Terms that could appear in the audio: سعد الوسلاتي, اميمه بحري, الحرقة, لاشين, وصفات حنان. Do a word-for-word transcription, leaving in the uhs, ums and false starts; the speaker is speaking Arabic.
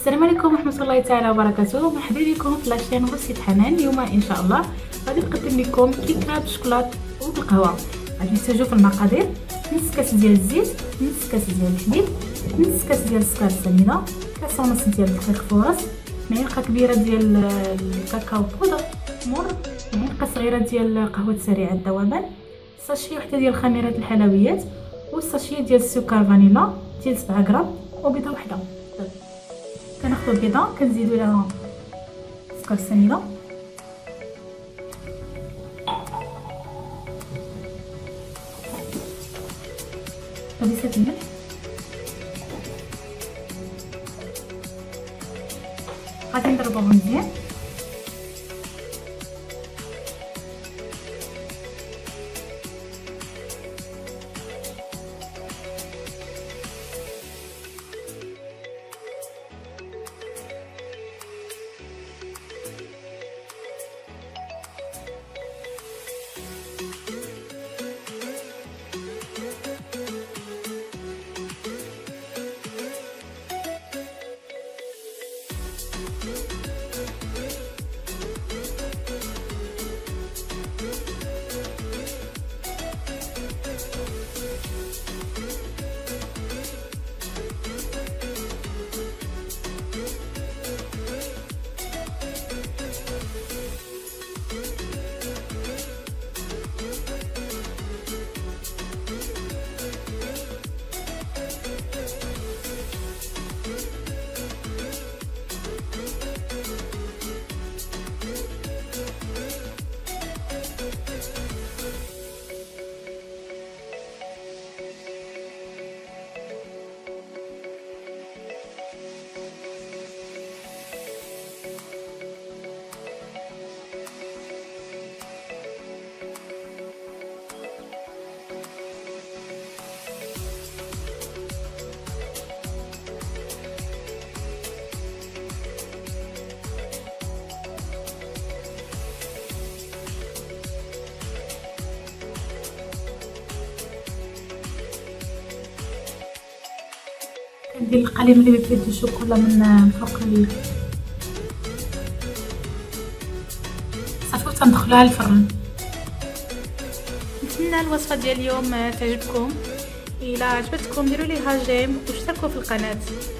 السلام عليكم ورحمه الله تعالى وبركاته. مرحبا بكم في لاشين وصفات حنان. اليوم ان شاء الله غادي نقدم لكم كيكه بالشوكولاط وبالقهوه. غادي نحتاجو في المقادير نص كاس ديال الزيت، نص كاس ديال الحليب، نص كاس ديال السكر السمينه، كاس ونص ديال الدقيق فورص، معلقه كبيره ديال الكاكاو بودر مر، معلقه صغيره ديال القهوه سريعه الذوبان، ساشي وحده ديال خميره الحلويات، والساشي ديال السكر فانيلا ديال سبعة غرام، وبيضه وحده. كناخدو البيضه كنزيدو لها سكر سنيده، طبيصه الملح، غادي نضربوهم مزيان. ندير القليل اللي بيبيض الشوكولا من فوق ال صافي و تندخلوها الفرن. نتمنى الوصفه ديال اليوم تعجبكم. الى عجبتكم ديروا ليها جيم واشتركوا في القناه.